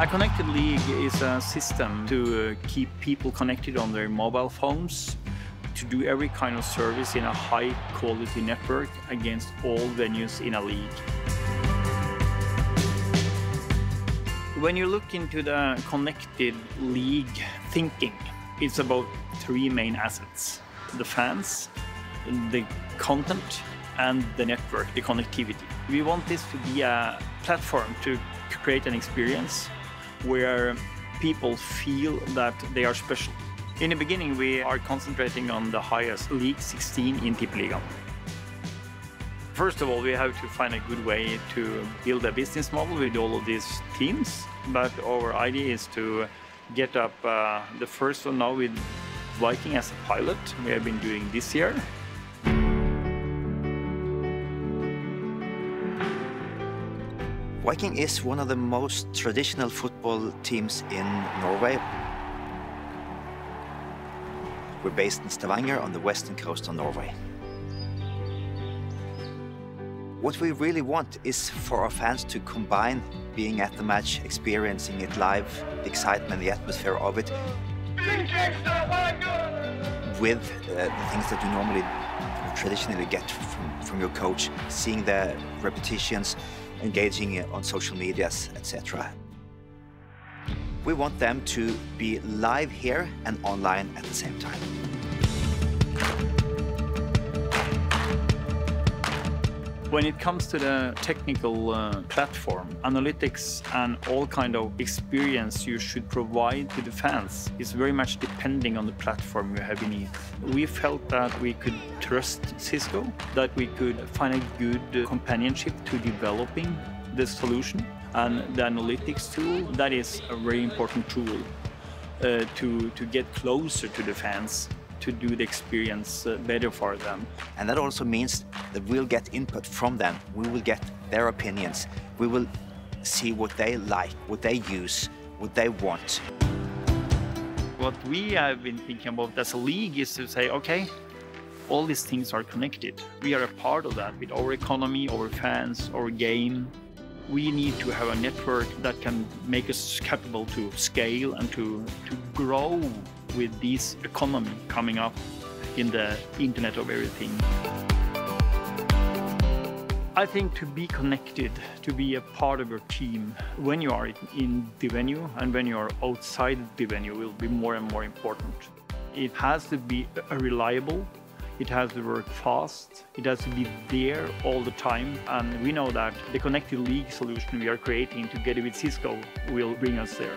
A connected league is a system to keep people connected on their mobile phones, to do every kind of service in a high quality network against all venues in a league. When you look into the connected league thinking, it's about three main assets: the fans, the content, and the network, the connectivity. We want this to be a platform to create an experience where people feel that they are special. In the beginning, we are concentrating on the highest league, 16 in Tippeliga. First of all, we have to find a good way to build a business model with all of these teams. But our idea is to get up the first one now with Viking as a pilot. We have been doing this year. Viking is one of the most traditional football teams in Norway. We're based in Stavanger on the western coast of Norway. What we really want is for our fans to combine being at the match, experiencing it live, the excitement, the atmosphere of it, with the things that you normally traditionally get from your coach, seeing the repetitions, engaging on social medias, etc. We want them to be live here and online at the same time. When it comes to the technical platform, analytics and all kind of experience you should provide to the fans is very much depending on the platform you have in need. We felt that we could trust Cisco, that we could find a good companionship to developing the solution, and the analytics tool, that is a very important tool to get closer to the fans, to do the experience better for them. And that also means that we'll get input from them. We will get their opinions. We will see what they like, what they use, what they want. What we have been thinking about as a league is to say, okay, all these things are connected. We are a part of that with our economy, our fans, our game. We need to have a network that can make us capable to scale and to grow with this economy coming up in the Internet of Everything. I think to be connected, to be a part of your team when you are in the venue and when you are outside the venue will be more and more important. It has to be reliable, it has to work fast, it has to be there all the time, and we know that the Connected League solution we are creating together with Cisco will bring us there.